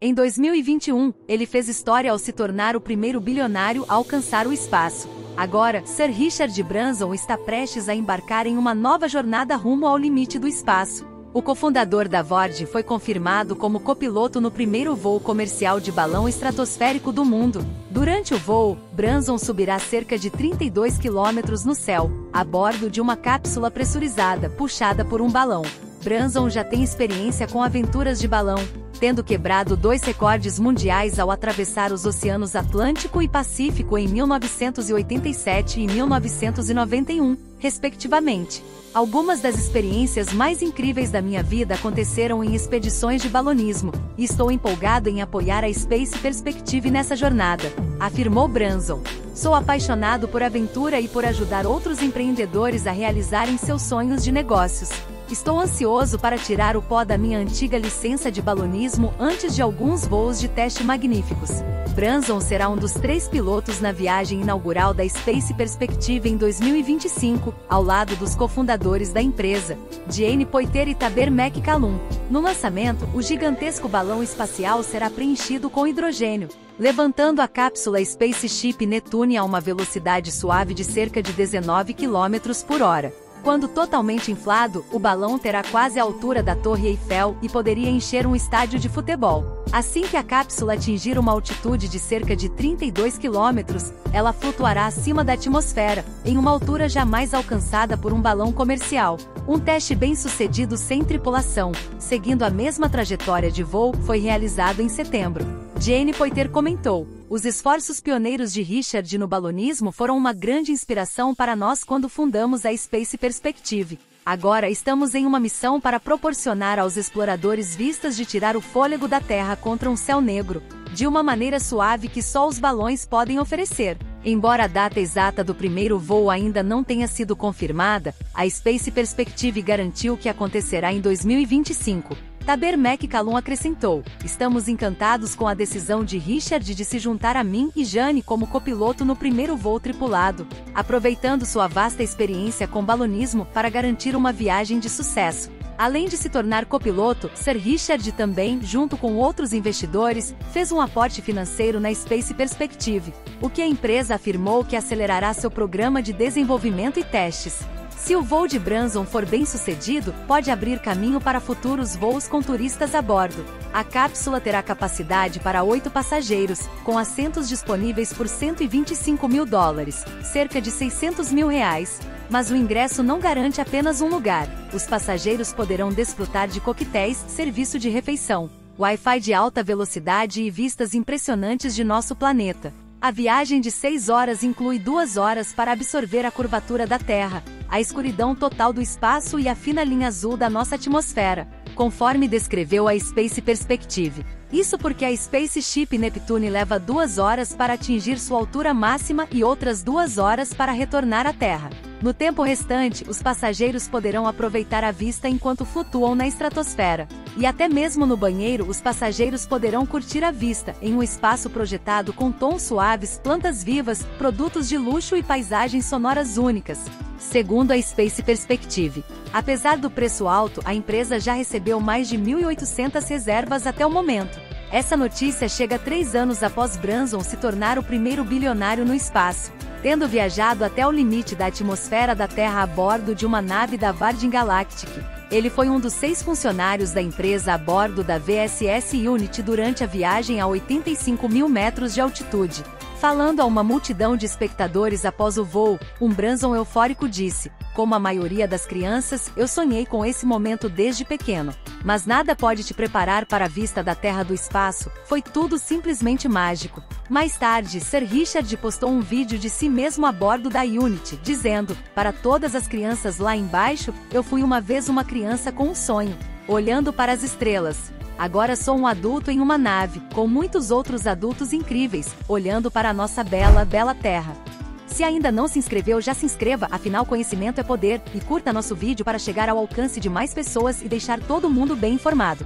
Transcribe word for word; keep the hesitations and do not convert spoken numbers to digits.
Em dois mil e vinte e um, ele fez história ao se tornar o primeiro bilionário a alcançar o espaço. Agora, Sir Richard Branson está prestes a embarcar em uma nova jornada rumo ao limite do espaço. O cofundador da Virgin foi confirmado como copiloto no primeiro voo comercial de balão estratosférico do mundo. Durante o voo, Branson subirá cerca de trinta e dois quilômetros no céu, a bordo de uma cápsula pressurizada puxada por um balão. Branson já tem experiência com aventuras de balão, tendo quebrado dois recordes mundiais ao atravessar os oceanos Atlântico e Pacífico em mil novecentos e oitenta e sete e mil novecentos e noventa e um, respectivamente. Algumas das experiências mais incríveis da minha vida aconteceram em expedições de balonismo, e estou empolgado em apoiar a Space Perspective nessa jornada, afirmou Branson. Sou apaixonado por aventura e por ajudar outros empreendedores a realizarem seus sonhos de negócios. Estou ansioso para tirar o pó da minha antiga licença de balonismo antes de alguns voos de teste magníficos. Branson será um dos três pilotos na viagem inaugural da Space Perspective em dois mil e vinte e cinco, ao lado dos cofundadores da empresa, Jane Poynter e Taber MacCallum. No lançamento, o gigantesco balão espacial será preenchido com hidrogênio, levantando a cápsula Spaceship Neptune a uma velocidade suave de cerca de dezenove quilômetros por hora. Quando totalmente inflado, o balão terá quase a altura da Torre Eiffel e poderia encher um estádio de futebol. Assim que a cápsula atingir uma altitude de cerca de trinta e dois quilômetros, ela flutuará acima da atmosfera, em uma altura jamais alcançada por um balão comercial. Um teste bem-sucedido sem tripulação, seguindo a mesma trajetória de voo, foi realizado em setembro. Jane Poynter comentou: os esforços pioneiros de Richard no balonismo foram uma grande inspiração para nós quando fundamos a Space Perspective. Agora estamos em uma missão para proporcionar aos exploradores vistas de tirar o fôlego da Terra contra um céu negro, de uma maneira suave que só os balões podem oferecer. Embora a data exata do primeiro voo ainda não tenha sido confirmada, a Space Perspective garantiu que acontecerá em dois mil e vinte e cinco. Taber MacCallum acrescentou: estamos encantados com a decisão de Richard de se juntar a mim e Jane como copiloto no primeiro voo tripulado, aproveitando sua vasta experiência com balonismo para garantir uma viagem de sucesso. Além de se tornar copiloto, Sir Richard também, junto com outros investidores, fez um aporte financeiro na Space Perspective, o que a empresa afirmou que acelerará seu programa de desenvolvimento e testes. Se o voo de Branson for bem sucedido, pode abrir caminho para futuros voos com turistas a bordo. A cápsula terá capacidade para oito passageiros, com assentos disponíveis por cento e vinte e cinco mil dólares, cerca de seiscentos mil reais, mas o ingresso não garante apenas um lugar. Os passageiros poderão desfrutar de coquetéis, serviço de refeição, Wi-Fi de alta velocidade e vistas impressionantes de nosso planeta. A viagem de seis horas inclui duas horas para absorver a curvatura da Terra, a escuridão total do espaço e a fina linha azul da nossa atmosfera, conforme descreveu a Space Perspective. Isso porque a Spaceship Neptune leva duas horas para atingir sua altura máxima e outras duas horas para retornar à Terra. No tempo restante, os passageiros poderão aproveitar a vista enquanto flutuam na estratosfera. E até mesmo no banheiro, os passageiros poderão curtir a vista, em um espaço projetado com tons suaves, plantas vivas, produtos de luxo e paisagens sonoras únicas, segundo a Space Perspective. Apesar do preço alto, a empresa já recebeu mais de mil e oitocentas reservas até o momento. Essa notícia chega três anos após Branson se tornar o primeiro bilionário no espaço, tendo viajado até o limite da atmosfera da Terra a bordo de uma nave da Virgin Galactic. Ele foi um dos seis funcionários da empresa a bordo da V S S Unity durante a viagem a oitenta e cinco mil metros de altitude. Falando a uma multidão de espectadores após o voo, um Branson eufórico disse: como a maioria das crianças, eu sonhei com esse momento desde pequeno. Mas nada pode te preparar para a vista da Terra do espaço, foi tudo simplesmente mágico. Mais tarde, Sir Richard postou um vídeo de si mesmo a bordo da Unity, dizendo: para todas as crianças lá embaixo, eu fui uma vez uma criança com um sonho, olhando para as estrelas. Agora sou um adulto em uma nave, com muitos outros adultos incríveis, olhando para a nossa bela, bela Terra. Se ainda não se inscreveu, já se inscreva, afinal conhecimento é poder, e curta nosso vídeo para chegar ao alcance de mais pessoas e deixar todo mundo bem informado.